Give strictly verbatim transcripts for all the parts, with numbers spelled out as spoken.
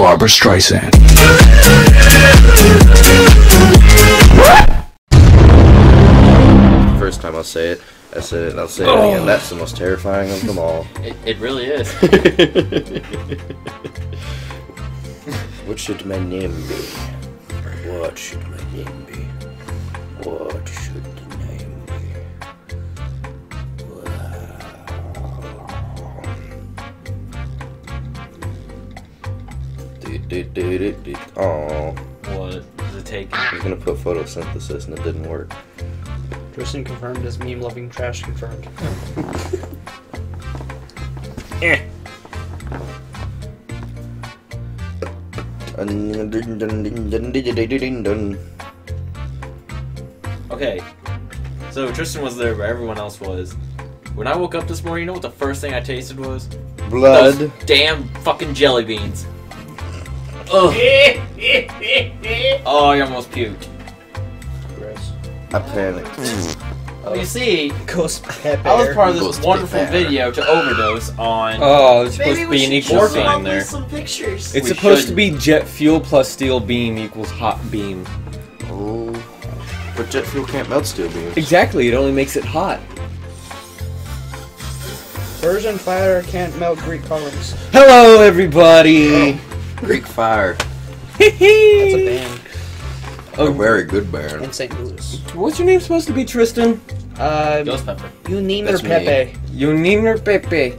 Barbara Streisand. First time I'll say it, I said it, and I'll say oh. it again. That's the most terrifying of them all. It, it really is. What should my name be? What should my name be? What should the name be? Wow. Do, do, do, do, do. Aww. What does it take? I was gonna put photosynthesis and it didn't work. Tristan confirmed as meme loving trash confirmed. Eh. Okay, so Tristan was there where everyone else was. When I woke up this morning, you know what the first thing I tasted was? Blood. Those damn fucking jelly beans. Ugh. Oh, I almost puked. Gross. I panicked. Well, you see, Ghost pepper. I was part of this Ghost wonderful pepper. video to overdose on. Oh, it's supposed to be an equal sign there. Some pictures. It's we supposed shouldn't. to be jet fuel plus steel beam equals hot beam. Oh. But jet fuel can't melt steel beams. Exactly, it only makes it hot. Persian fire can't melt Greek columns. Hello, everybody! Oh. Greek fire. That's a band. A oh, very good band. In Saint Louis. What's your name supposed to be, Tristan? Uh, Ghost Pepper. Uniner Pepe. Uniner Pepe.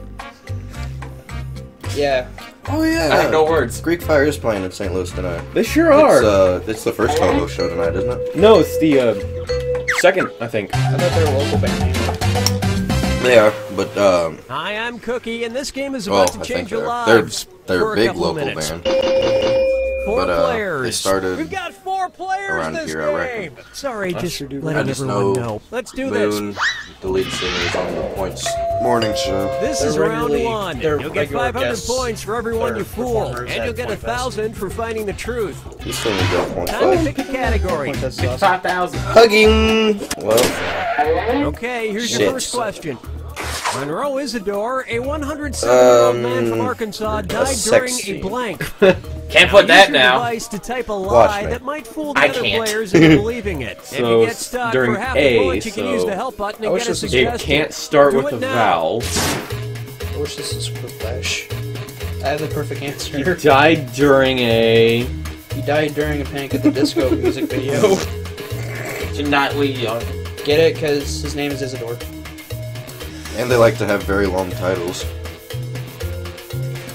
Yeah. Oh yeah. I have no words. Greek Fire is playing in Saint Louis tonight. They sure are. It's, uh, it's the first Congo show tonight, isn't it? No, it's the uh, second, I think. I thought they were local band. They are, but um. Hi, I'm Cookie, and this game is about well, to I change your lives. They're, they're a big local minutes. band. Four but, uh, players. They started We've got four players around this here, game. I reckon. Sorry, just sure letting everyone just know. know. Let's do Moon, this. The lead singer is on the points. Morning show. This They're is round one. They're you'll get five hundred points for everyone you fool, and you'll get a thousand for finding the truth. You still need to go Time to pick a category. Pick five thousand. Hugging. Well. Okay, here's Shit. your first question. Monroe Isidore, a one hundred seven year old um, man from Arkansas, died during a blank. Can't put now, that use your now. device to type a lie that might fool the I other can't. players into believing it. So if you get stuck, during perhaps a bullet, you so can use the help button and get a suggestion. It can't start Do with a vowel. I wish this was for Flash. I have the perfect answer. He died during a. He died during a Panic at the Disco music video. Should not lead you on. Get it? Because his name is Isidore. And they like to have very long titles.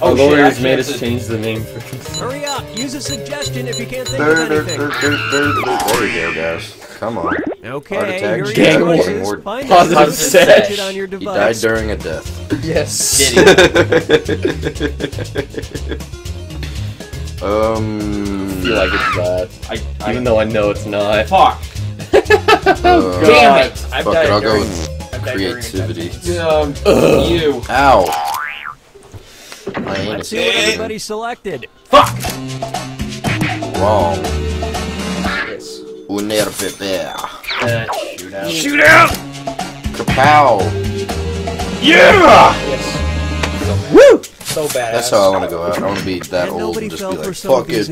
Oh, the lawyers made us change the name for Hurry up! Use a suggestion if you can't think of anything. There you go, guys. Come on. Okay, your choices. Find a positive on your device. He died during a death. Yes. um... I feel like it's bad. I, I, Even though I know it's not. Fuck! uh, Damn it! Fuck I've died it, I'll during... go with creativity. Um, you. Ow. Let's see what everybody selected. Fuck! Wrong. Yes. Unner Pepe. Uh, shoot out. Shoot out! Kapow! Yeah! Yes. Woo! So bad. That's how I want to go out. I want to be that and old and just be like, fuck it.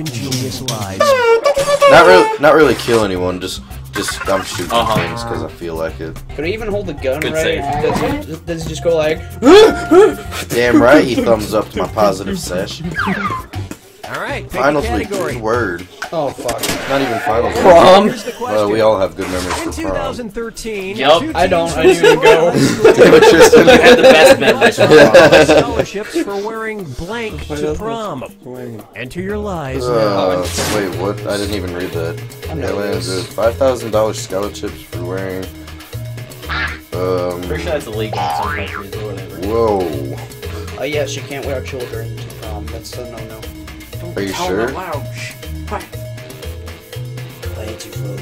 Not really, not really kill anyone, just... Just, I'm shooting uh -huh. things because I feel like it. Could I even hold the gun Good right? Does it, does it just go like... Damn right he thumbs up to my positive sesh. Alright, Finals week, good word. Oh, fuck. Not even finals week. Prom? Well, we all have good memories for prom. Yup. I don't. I didn't even go. But Tristan had the best memories for prom. Scholarships for wearing blank to prom. And to your lies uh, now. Wait, what? I didn't even read that. five thousand dollar scholarships for wearing. Um, Pretty sure that's illegal in some countries or whatever. Whoa. Oh, uh, yeah, she can't wear children to prom. That's a no no. Are you oh, sure? Wow. I hate you, fool.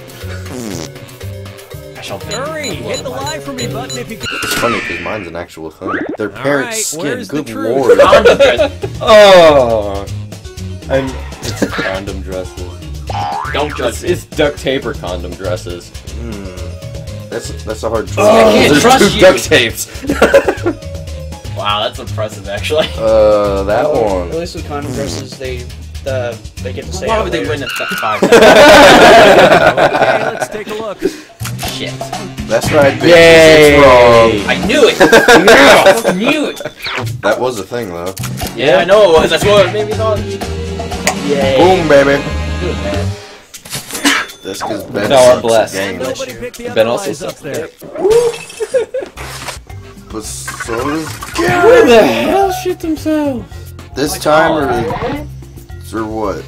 I shall Hurry! Hit the lie for me button if you can. It's funny because mine's an actual thing. Their parents' right, skin. Good lord. Oh. I'm. It's condom dresses. Don't trust it's, it's duct tape or condom dresses. Mm. That's that's a hard choice. Oh, I can't trust two you. Duct tapes. Wow, that's impressive actually. Uh, that oh, one. At least with condom dresses, they the they get to say. Why would they win at five? Okay, let's take a look. Shit. That's right, bitch. Yay! Wrong. I knew it. I knew it. That was a thing, though. Yeah, I know it was. That's what made me thought. Yay! Boom, baby. Good man. This because Ben sucks blessed. Game. Ben also sucks there. But so does Gary. Where the hell shit themselves? This time or, or what?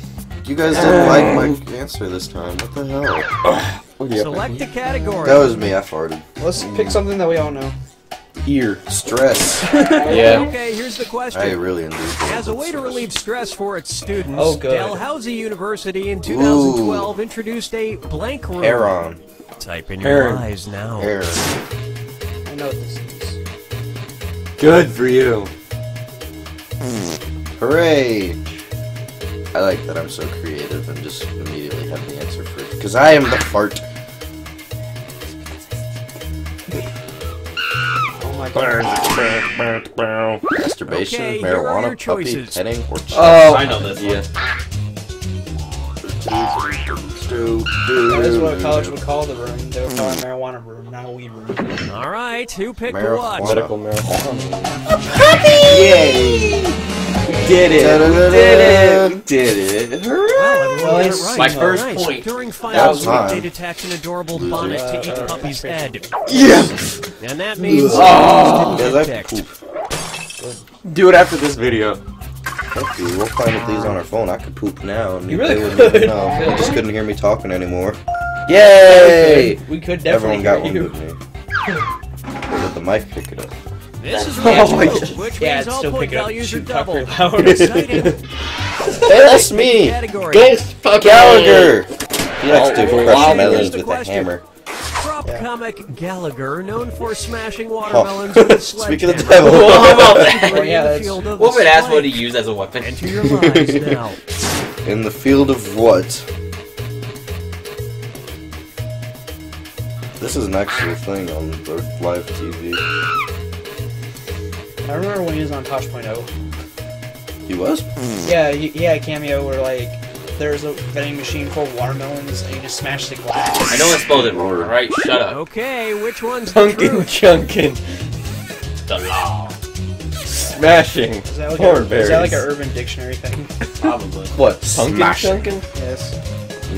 You guys didn't um. like my answer this time. What the hell? Select the category. That was me. I farted. Let's mm. pick something that we all know. Ear stress. Yeah. Okay, here's the question. I really enjoy it. As a way to relieve stress for its students, oh, Dalhousie University in two thousand twelve Ooh. Introduced a blank room. Heron. Type in Heron. Your eyes now. Heron. I know what this is. Good for you. Mm. Hooray! I like that I'm so creative and just immediately have the answer for it because I am the fart. Masturbation, okay, marijuana, puppy, petting, or chips. Oh, I know this one. Yeah. This is what a college would call the room. They would call it marijuana room, not a weed room. Alright, who picked marijuana. What? Medical marijuana. A puppy! Yay! We did it! Da -da -da -da. We did it! We did it! Hooray! Well, nice. Right. My first nice. Point. During finals, they detach an adorable bonnet uh, to each uh, puppy's uh, head. Yes! Yeah. And that means oh, yeah, that poop. Do it after this video. Thank you. We'll find if these on our phone. I could poop now. And you really could. No, you just couldn't hear me talking anymore. Yay! We could definitely. Everyone got one with me. Let the mic pick it up. This is oh my God. Which yeah, means all still point values are doubled. That's me. Against Gallagher. He likes to crush melons with a hammer. Yeah. Comic Gallagher, known for smashing watermelons with a sledgehammer. Speaking of the devil, what would an asshole to use as a weapon? Enter your lives now. In the field of what? This is an actual thing on the live T V. I remember when he was on Tosh point oh. He was? Yeah, he, he had a cameo where like. There's a vending machine full of watermelons, and you just smash the glass. I know it's spelled it wrong, right? Shut up. Okay, which one's Pumpkin Chunkin. The law. Smashing. Is that like, a, is that like an Urban Dictionary thing? Probably. What? Pumpkin Chunkin? Yes.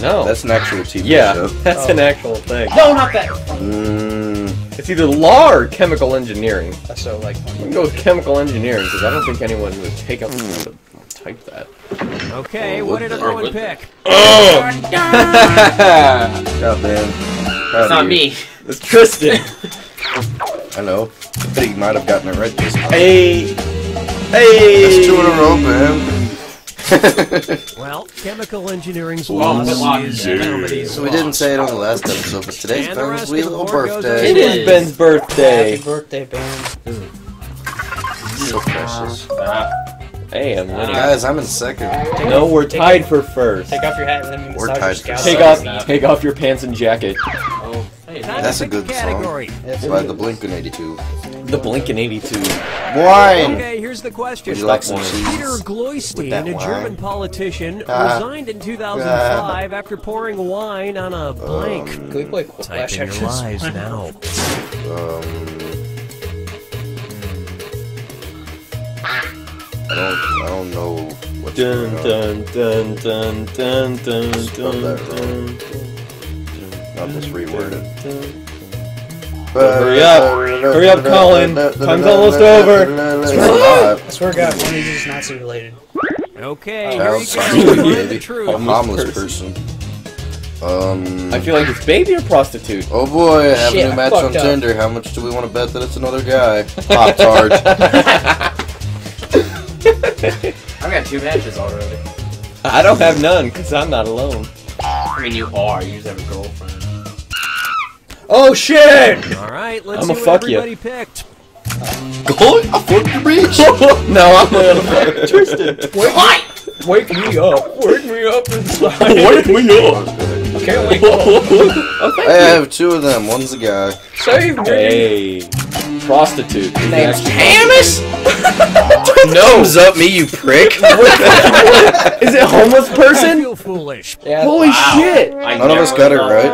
No. That's an actual T V yeah, show. Yeah, that's oh. an actual thing. No, not that. Mm. It's either law or chemical engineering. That's so like. We can go with chemical engineering because I don't think anyone would take up. Mm. Type that. Okay, oh, what did everyone pick? Oh! God damn. It's not me. It's Tristan. I know. I think you might have gotten it right this time. Hey! Hey! That's two in a row, man. Well, chemical engineering's loss is nobody's so we didn't say it on the last episode, but today's Ben's little birthday. It is Ben's birthday. Happy birthday, Ben. So precious. Ah. Hey, I'm winning. Guys, I'm in second. No, we're tied for first. Take off your hat and then we're tied. Take off, take off your pants and jacket. Oh, hey, that's a good song. It's by the Blinkin eighty-two. The Blinkin eighty-two. Wine. Okay, here's the question. Peter Gloystein, a German politician, resigned in two thousand five after pouring wine on a blank. Can we play Type in Your Lies now? Um. I don't, I don't know what's dun, going on. Dun, dun, dun, dun, dun, dun, dun, I'll just reword it. Hurry up! Hurry up, Colin! Time's almost over! I swear to God, one of these is not so related. Okay, oh, here you go. A homeless person. Um... I feel like it's baby or prostitute. Oh boy, I have Shit, a new match on up. Tinder. How much do we want to bet that it's another guy? Pop-tart. I've got two matches already. I don't have none, because I'm not alone. I mean, you are. You just have a girlfriend. Oh, shit! Alright, let's I'm see what everybody you. Picked. Go I fucked your bitch! No, I'm gonna fuck Tristan. Wake, wake me up. Wake me up inside. Wake me up. Okay, wake up. Oh, thank I you. Have two of them. One's a guy. Save me. Hey. Prostitute. Name's Hamas? No. Thumbs up me, you prick. Is it homeless person? I feel foolish. Yeah. Holy wow. shit. I None of us got it right.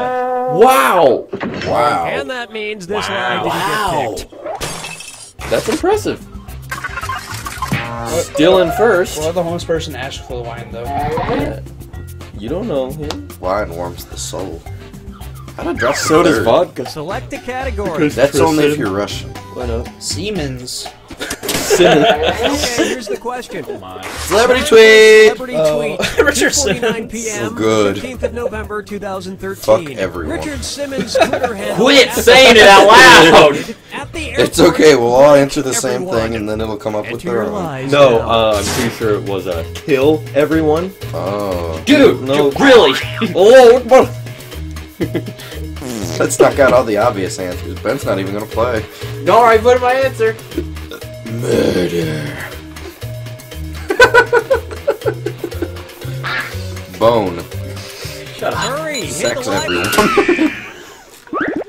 Wow. Wow. And that means this wow. line didn't wow. get picked. That's impressive. Still in first. Well, the homeless person asked for the wine, though. Yeah. You don't know him. Wine warms the soul. I don't drop so does vodka. Select a category. That's only if you're Russian. What up? Siemens. Simmons. Okay, here's the question. Celebrity tweet. Celebrity tweet. Oh. Richard Simmons. P M, so good. fifteenth of November two thousand thirteen. Fuck everyone. Richard Simmons' Twitter handle. Quit saying it out loud. At the airport, it's okay. We'll all answer the same thing, and then it'll come up with their own. No, uh, I'm pretty sure it was a kill everyone. Oh, dude, no, dude, really? Oh, what? Let's knock out all the obvious answers. Ben's not even gonna play. No, I put my answer. Murder. Bone. Shut up. Hurry, sex everyone.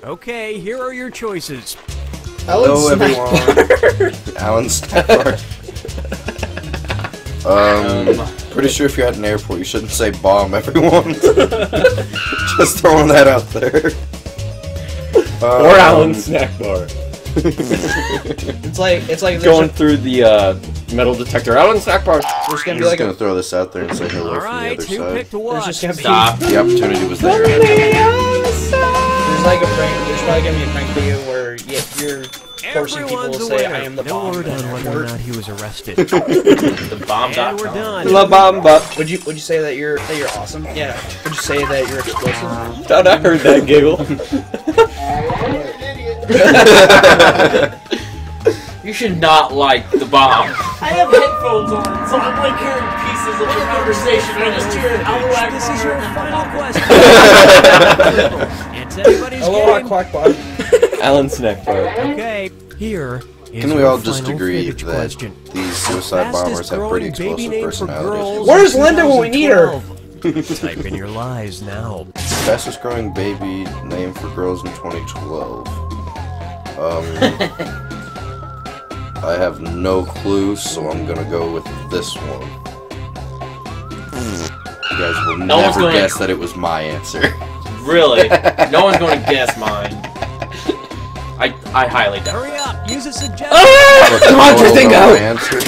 Okay, here are your choices. Hello, everyone. Alan Stafford. Um, pretty sure if you're at an airport, you shouldn't say bomb, everyone. Just throwing that out there. Um, or Alan's snack bar. it's like it's like going a... through the uh, metal detector. Alan's snack bar. We're just gonna, be just like gonna a... throw this out there and say hello right, from the other side. There's just gonna Stop. Be... The opportunity was there. There's like a prank. There's probably gonna be a prank video where you're. Forcing people to say I am the bomb. No word on whether or not he was arrested. The bomb. And we're done. La bomba. Would you would you say that you're that you're awesome? Yeah. Would you say that you're explosive? Don't I heard that giggle. You should not like the bomb. I have headphones on, so I'm like hearing pieces of the conversation. I just hear it. This is your final question. It's everybody's game. Hello, Quackbot. Alan Snackbar. Okay, here is Can we all just agree that question. These suicide bombers have pretty explosive personalities? Where's Linda when we need her? Type in your lies now. Fastest growing baby name for girls in twenty twelve. Um, I have no clue, so I'm gonna go with this one. You guys will no never guess that it was my answer. Really? No one's gonna guess mine. I, I highly doubt it. Hurry up! Use a suggestion! Ah! Come on, no, thing no, answer.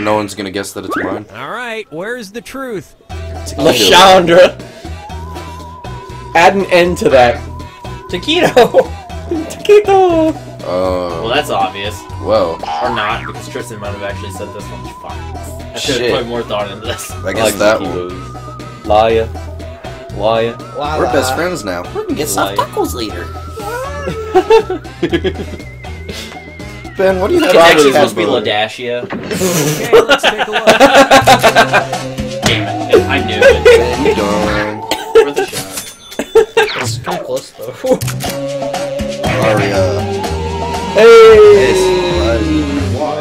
No one's gonna guess that it's mine. Alright, where's the truth? LaShondra! Add an end to that. Taquito! Taquito! Uh, well, that's obvious. Well. Or not, because Tristan might have actually said this one. Fuck. I should have put more thought into this. I guess like that one. Liar. Liar. La -la. We're best friends now. We're gonna get soft tacos later. Ben, what do you think? It's actually supposed to be Ladashia. Okay, let's take a look. Damn it, I knew it. Darn. Worth a shot. It's kind of close though. Aria. Hey. Why?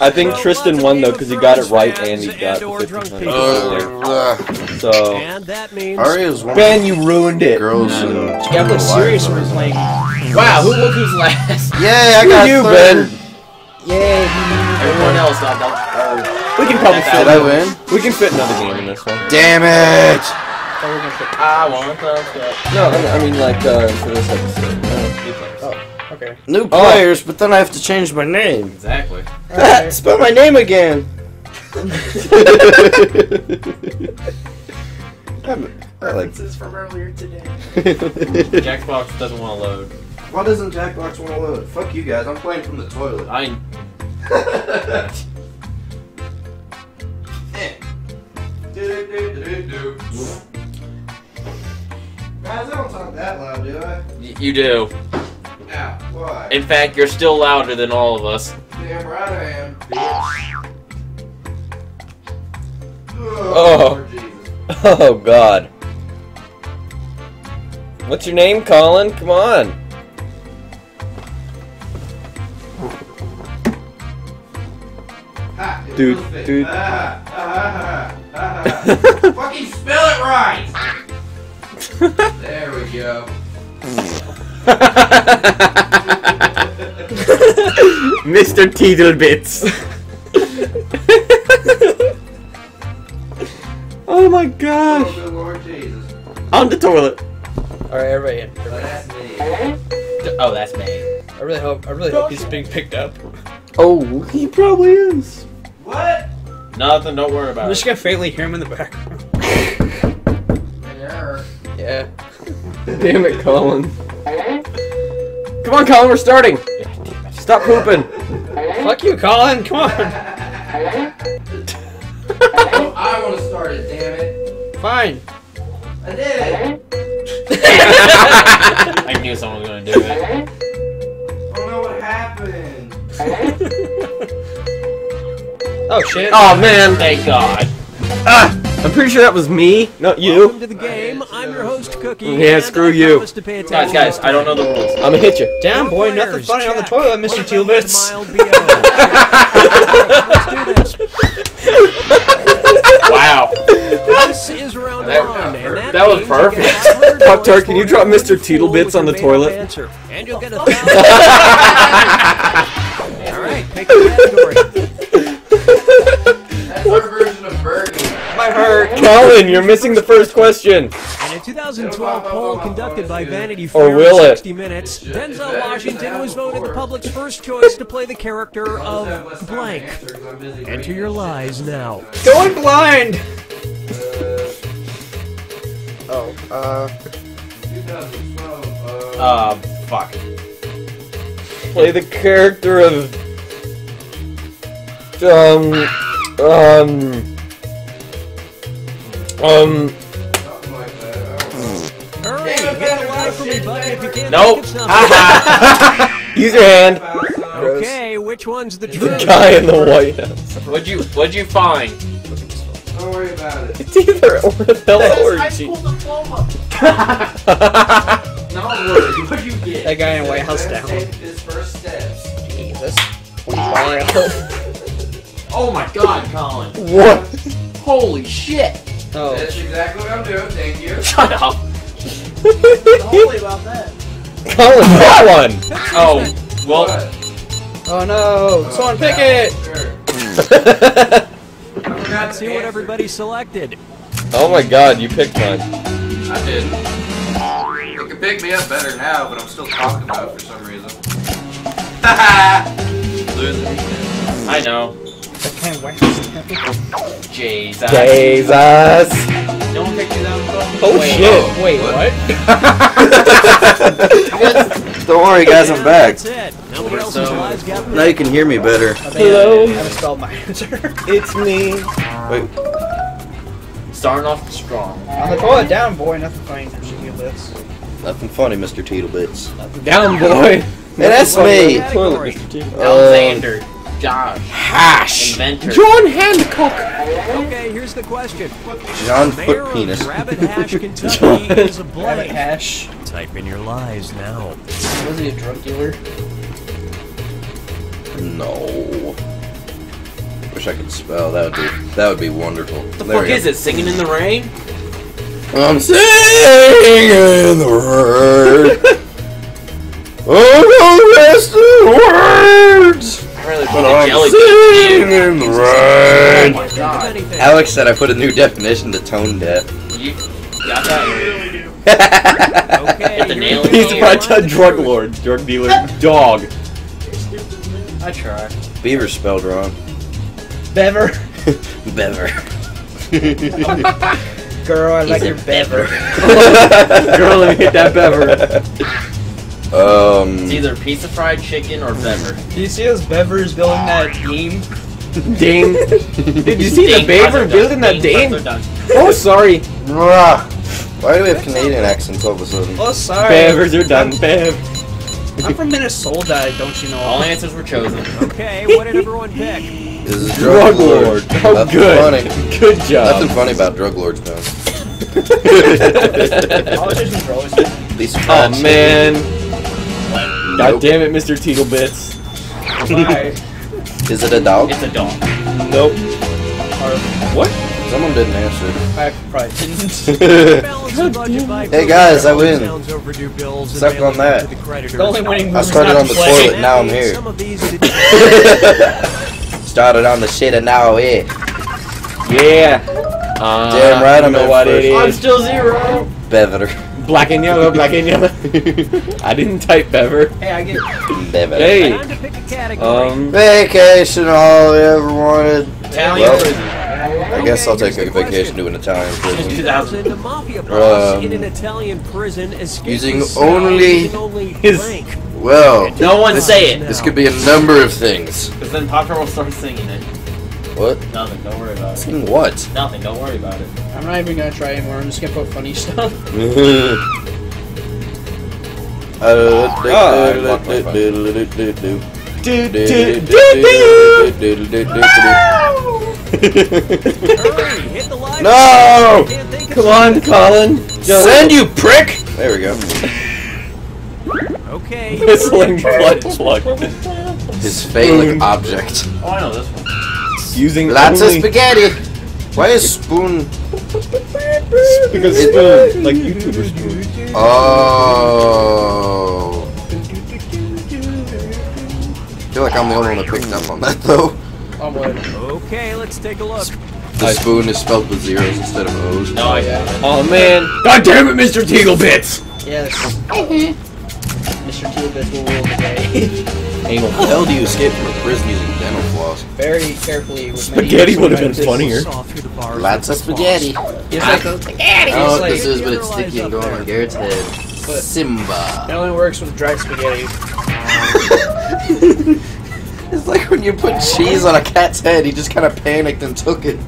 I think Tristan won though because he got it right and he got the fifteen hundred. Uh, So, and that means Aria's one. Ben, you ruined it. Girls, no. and you gotta look serious when we're playing. Wow, who look who's last? Yeah, I got you, third. Ben. Yay! Everyone else not done. Uh, we can probably fit. Did I win? We can fit another game in this one. Damn it! I want that. No, I mean like uh, for this episode. Oh, okay. New players, oh. but then I have to change my name. Exactly. Right. Spell my name again. References from earlier today. Jackbox doesn't want to load. Why doesn't Jackbox want to load? Fuck you guys, I'm playing from the toilet. I. Guys, I don't talk that loud, do I? Y you do. Now, why? In fact, you're still louder than all of us. Damn right I am, bitch. Oh. Oh. Oh, God. What's your name, Colin? Come on. Ah, dude, dude. Ah, ah, ah, ah, ah. Fucking spell it right! There we go. Mister Teedlebits. Oh my gosh. Oh, good Lord Jesus. On the toilet. Alright, everybody in. Everybody. Oh, that's me. Oh, that's me. I really hope, I really hope he's being picked up. Oh, he probably is. What? Nothing, don't worry about it. I'm just gonna faintly hear him in the background. Yeah. Yeah. Damn it, Colin. Come on, Colin, we're starting. Stop pooping. Fuck you, Colin, come on. Oh, I want to start it, damn it. Fine. I did it. I knew someone was going to do it. I don't know what happened. Oh, shit. Oh, man. Thank God. Ah! I'm pretty sure that was me, not you. Welcome to the game. I'm your host, Cookie. Yeah, screw you. Guys, guys, I don't know the rules. I'm gonna hit you. Damn, boy, nothing funny on the toilet, Mister Teelbits. Let's do this. Wow. This is round one. That was perfect. Pop Tart, can you drop Mister Teelbits on the toilet? And you'll get a thousand. All right, pick the category. That's our version of Burger. My heart. Colin, you're missing the first question. In a two thousand twelve poll conducted by Vanity Fair in sixty minutes, Denzel Washington was voted the public's first choice to play the character of blank. Enter your lies now. Going blind! Oh, uh... two thousand twelve, uh... Uh, fuck. Play the character of... Um... Um, um, hurry, get away from me, buddy, if you can't. Nope. Use your hand. Okay, which one's the truth? The guy in the White House. What'd you, what'd you find? Don't worry about it. It's either Ornella or I pulled the phone up. Not worried, what'd you get? That guy in the White House down. His first steps. Jesus. Oh my God, Colin! What? Holy shit! Oh. That's exactly what I'm doing. Thank you. Shut up. Holy about that. Colin, that one. Oh, well. What? Oh no! Someone oh, pick God. It. Sure. I forgot to see what everybody selected. Oh my God, you picked mine. I did. You can pick me up better now, but I'm still talking about it for some reason. Losing. I know. Jesus. Jesus. No one picked it up. Oh wait, shit. Oh, wait, what? Don't worry guys, I'm back. That's it. Else so, now you can hear me better. Hello. I haven't spelled my answer. It's me. Wait. Starting off strong. On the toilet, down boy, nothing funny, Mister Teedlebits. Nothing funny, Mister Teedlebits. Nothing down boy. Hey, that's me. Uh, Alexander. Jar Hash. Inventor. John Hancock. Okay, here's the question. John Foot Penis. Rabbit Hash, Kentucky is a blank. Hash. Type in your lies now. Was he a drug dealer? No. Wish I could spell. That would be that would be wonderful. What the there fuck is it? Singing in the rain? I'm singing in the rain. Oh, rest of words. Really but I'm singing right. Oh Alex said I put a new definition to tone deaf. You got that? Really do. Okay. The nail he's a drug truth. Lord, drug dealer, dog. I try. Beaver spelled wrong. Bever. Bever. Girl, I he's like your bever. Girl, let me hit that bever. Um, it's either pizza fried chicken or bever. Do you see those bevers building that dame? Dame? Did you see dame the bever building that dame? Oh, sorry. Why do we have Canadian accents all of a sudden? Oh, sorry. Bevers are done, bev. I'm from Minnesota, don't you know? All answers were chosen. Okay, what did everyone pick? This is drug, drug lord. lord. Oh, nothing good. Funny. Good job. Nothing funny about drug lords, though. Politicians are always oh, man. God nope. Damn it, Mister Teedlebits. Is it a dog? It's a dog. Nope. What? Someone didn't answer. I probably didn't. Hey guys, I win. Suck on that. The only winning I started on the play. toilet, now I'm here. Started on the shit and now I'm here. Yeah. Uh, Damn right, I'm know what first. It is. I'm still zero. Bever. Black and yellow, black and yellow. I didn't type Bever. Hey, I get it. Bever. Hey. Um, vacation all I ever wanted. Italian well, prison. I guess I'll take a vacation to an Italian prison. two thousand. um, in an Italian prison using only his... Well... No one this, say it! This could be a number of things. Because then Popper will start singing it. What? Nothing, don't worry about it. Sing what? Nothing, don't worry about it. I'm not even gonna try anymore, I'm just gonna put funny stuff. No! Come on, Colin! Send you prick! There we go. Okay. Whistling blood plug. His failing object. Oh, I know this one. Using lots of spaghetti. Why is spoon? Because spoon, like YouTubers do. Oh. I feel like I'm the only one that picked up on that though. Okay, let's take a look. The spoon is spelled with zeros instead of O's. Oh yeah. Oh man. God damn it, Mister Teaglebits! Yes. Mm-hmm. Mister Teaglebits will rule the day. Anal. How the hell do you escape from a prison using dental floss? Very carefully. With spaghetti would have been funnier. Lots of spaghetti. Yes, I spaghetti. I don't know what this is, but it's sticky and going on Garrett's head. But Simba. It only works with dry spaghetti. It's like when you put cheese on a cat's head, he just kind of panicked and took it.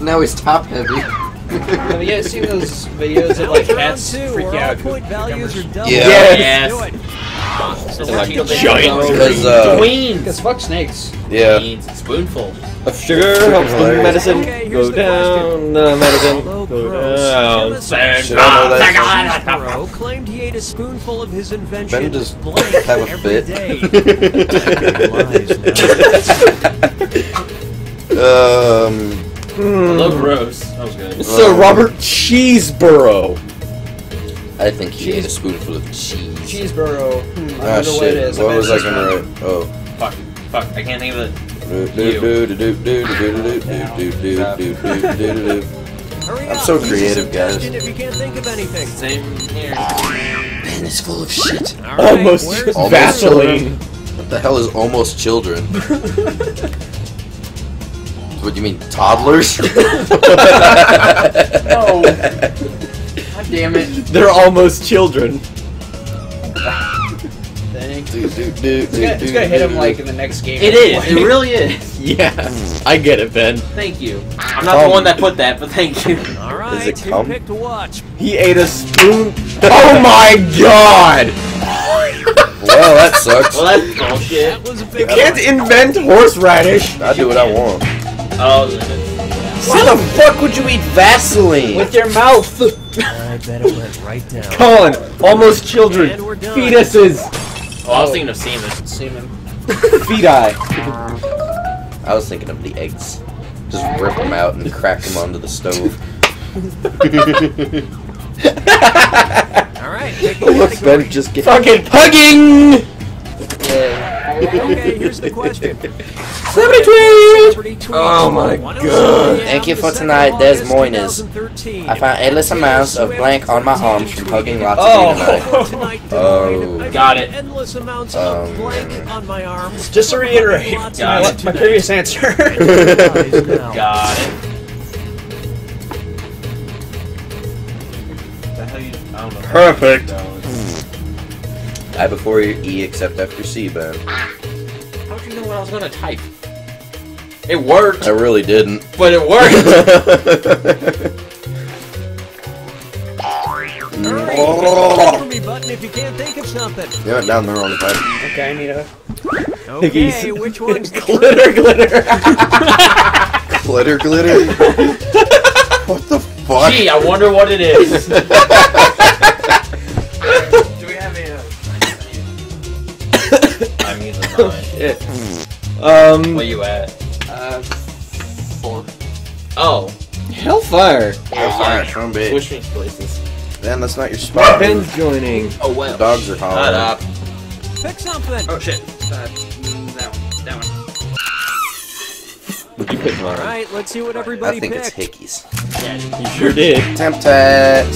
Now he's top heavy. Have you guys seen those videos of like cats freaking out? Point values are double. Yeah. Yes. yes. It's like a giant. Because uh, fuck snakes. Yeah. A spoonful of sugar helps the medicine okay, go down. The medicine go down. Santa claimed he ate a spoonful of his invention. Ben just have a fit. um. Mm. I love roast. That was good. It's the Robert Chesebrough. I think he ate a spoonful of cheese. Chesebrough. Hmm. Ah, I don't know what it is. What was I gonna write? Oh. Fuck. Fuck. I can't think of it. I'm so creative, guys. If you can't think of anything. Same here. Man, it's full of shit. Almost Vaseline. What the hell is almost children? What do you mean, toddlers? No. God damn it. They're almost children. Thanks. It's gonna, it's gonna hit him like in the next game. It is. It really is. Yeah. I get it, Ben. Thank you. I'm not um, the one that put that, but thank you. All right. Is it cum? Who picked to watch? He ate a spoon. Oh my god. Well, that sucks. Well, that's bullshit. That was a big you can't one. invent horseradish. I do what I want. Oh, why the fuck would you eat Vaseline? With your mouth! I bet it went right down. Colin, almost children, fetuses! Oh, I was thinking of semen. Semen. Feti. I was thinking of the eggs. Just rip them out and crack them onto the stove. Alright, take the look, Ben, just get fucking pugging! Yeah. Okay, here's the question. Somebody tweet! Oh my god. Thank you for tonight, Des Moines. I found endless amounts of blank on my arms from hugging lots of people tonight. Oh. Got it. Endless amounts of blank on my arms. Just to reiterate, got my previous answer. Got it. Perfect. I before E except after C, Ben. How'd you know what I was gonna type? It worked! I really didn't. But it worked! Alright, button if you can't think of something. You went down there on the button. Okay, I need a... Okay, which one's the glitter, glitter! Glitter, glitter? What the fuck? Gee, I wonder what it is. Oh, shit. Um, where you at? Uh, four. Oh. fire. Yeah. Fire, strong bitch. Switch me places. Man, that's not your spot. Ben's joining. Oh well. The dogs are hollering. Shut up. Pick something. Oh shit. Uh, that one. That one. Would you pick mine? All right, let's see what everybody picked. I think picked. It's Hickeys. Yeah, you sure did. Temptat.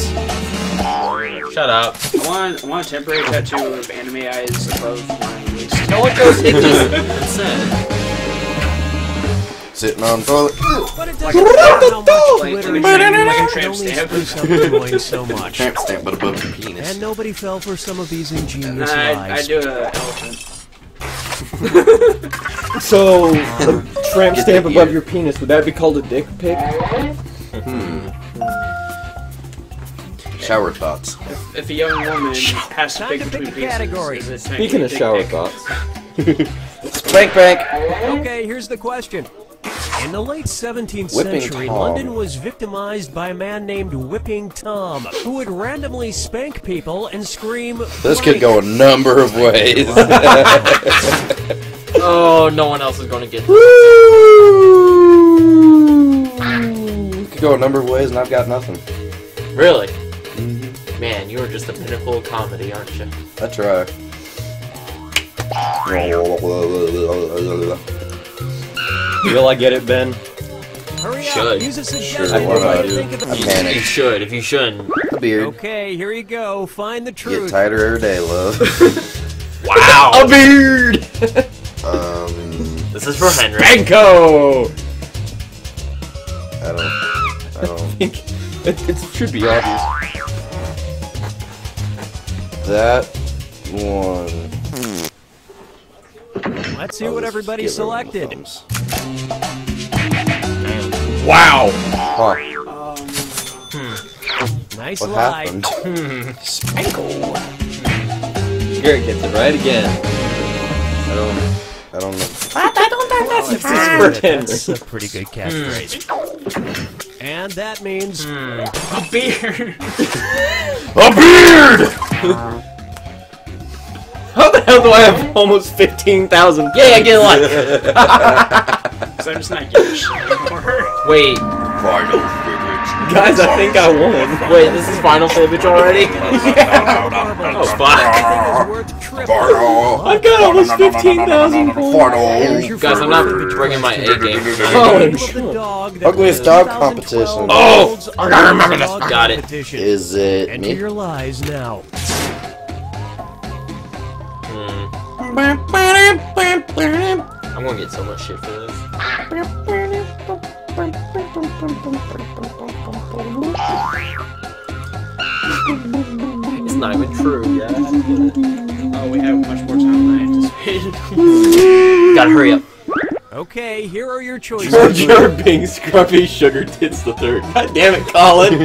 Shut up. I want, I want a temporary tattoo of anime eyes above my waist. No one goes Hickeys. That's it. Sitting on toilet. But it doesn't matter how much glitter is in tramp stamp. So much. Tramp stamp, but above your penis. And nobody fell for some of these ingenious I, lies. I do an elephant. So, um, tramp stamp above you. Your penis, would that be called a dick pic? Hmm. Shower thoughts. If, if a young woman has to pick between pieces... Speaking of shower thoughts... Spank bank! Okay, here's the question. In the late seventeenth Whipping century, Tom. London was victimized by a man named Whipping Tom, who would randomly spank people and scream, "This could go a number of ways." Oh, no one else is going to get this. Could go a number of ways, and I've got nothing. Really? Mm-hmm. Man, you are just the pinnacle of comedy, aren't you? I try. Will I get it, Ben? Hurry up, should. Use a suggestion. Sure, I think of I you should, if you shouldn't. A beard. Okay, here you go. Find the truth. Get tighter every day, love. Wow! A beard! um... This is for Henry. Spanko! I don't... I don't... I think it, it should be obvious. That... one... Let's see I'll what everybody selected. Wow! Huh. Um, hmm. Nice what lie. Happened? Hmm. Spankle. Garrett gets it right again. I don't. I don't know. What? I don't know. That's, that's, that's, that's, that's a pretty good catch phrase. And that means hmm. a beard. A beard. How the hell do I have almost fifteen thousand? Yeah, I get a lot! So I'm just not getting shit anymore. Wait. Final Fibbage. Guys, I think I won. Wait, this is Final Fibbage already? Yeah. Oh, fuck. I've got almost fifteen thousand points. Guys, I'm not bringing my A game. Oh, ugliest dog competition. Oh! I gotta remember this. Got it. Is it me? Enter your lies now. I'm gonna get so much shit for this. It's not even true, yeah. Oh, we have much more time than I anticipated. Gotta hurry up. Okay, here are your choices. Jar Jar Binks, Grumpy, Sugar Tits the Third. God damn it, Colin!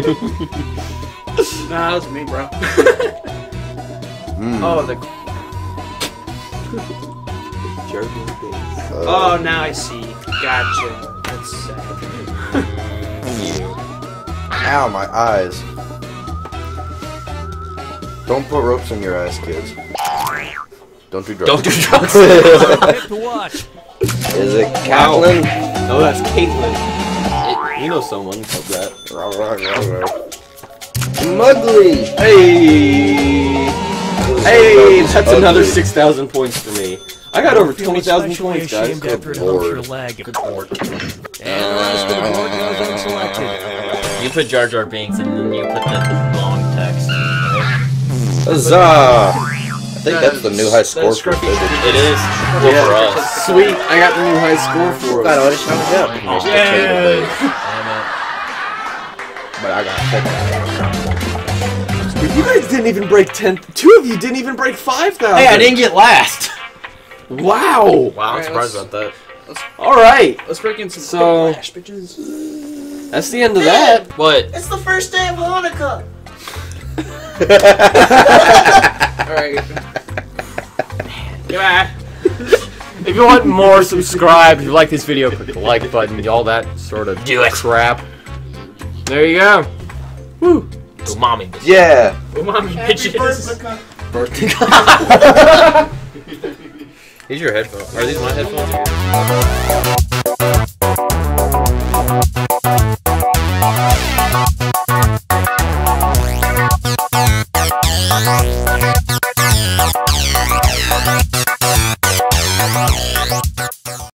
Nah, that was me, bro. mm. Oh, the... Oh, now I see. Gotcha. That's sad. Ow, my eyes. Don't put ropes in your eyes, kids. Don't do drugs. Don't do drugs. Is it Caitlin? No, that's Caitlin. It, you know someone called that. Mugly! Hey! Hey, that's ugly. Another six thousand points for me. I got over twenty thousand points, guys. Good lord. Good lord. Uh, you put Jar Jar Binks and then you put that long text. Huzzah! I think that's the new high score for it. It is. Well, yeah. For us. Sweet, I got the new high score for us. I already shot it up. Yay! But I got it. You guys didn't even break ten. Two of you didn't even break five thousand. Hey, I didn't get last. Wow. Wow, I'm surprised about that. All right, let's break in some so, flash, bitches. That's the end of that. What? It's the first day of Hanukkah. All right. Goodbye. If you want more, subscribe. If you like this video, click the like button. All that sort of do crap. It. There you go. Woo. Umami bitches. Yeah. Umami bitches. Birthday. These are your headphones. Are these my headphones?